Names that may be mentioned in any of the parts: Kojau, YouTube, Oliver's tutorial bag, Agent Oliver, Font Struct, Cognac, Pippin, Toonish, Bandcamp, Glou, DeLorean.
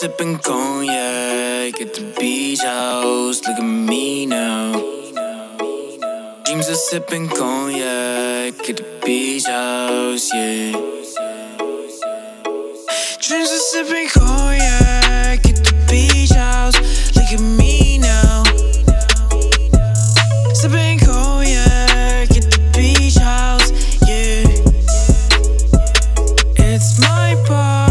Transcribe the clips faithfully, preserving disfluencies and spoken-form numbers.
sipping cognac at the beach house. Look at me now. Dreams are sipping cognac at the beach house, yeah. Dreams are sipping cognac at the beach house. Look at me now. Sipping cognac at the beach house, yeah. It's my part.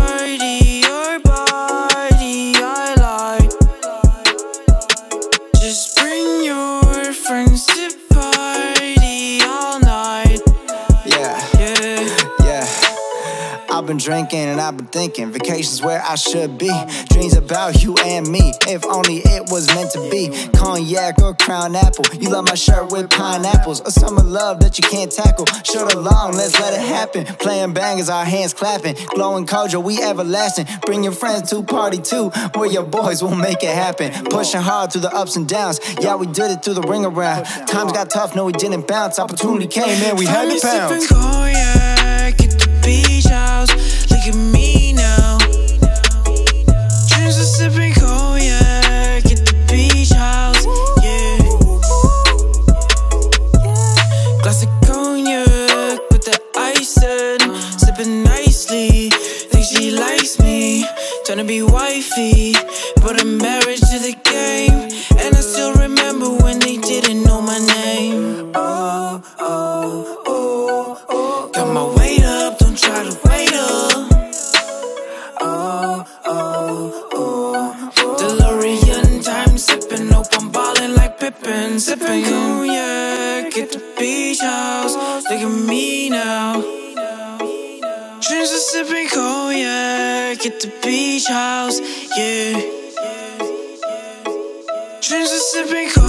I've been drinking and I've been thinking, vacations where I should be. Dreams about you and me, if only it was meant to be. Cognac or crown apple, you love my shirt with pineapples. A summer love that you can't tackle, short or long, let's let it happen. Playing bangers, our hands clapping, Glou and Kojau, we everlasting. Bring your friends to party too, where your boys will make it happen. Pushing hard through the ups and downs, yeah we did it through the ring around. Times got tough, no we didn't bounce, opportunity came in, we had to pounce. Beach house, look at me now. Dreams of sipping cognac at the beach house, yeah. Glass of cognac with the ice in, sipping nicely. Think she likes me, trying to be wifey, but I'm married to the game. And I still remember when they didn't know my name. Oh, oh, oh, oh. Got my weight up. Try to wait up. Oh, oh, oh, oh. DeLorean time sipping, nope, I'm ballin' like Pippin. Sipping cognac at the beach house. Look at me now. Dreams of sipping cognac at the beach house, yeah. Dreams of sipping cognac.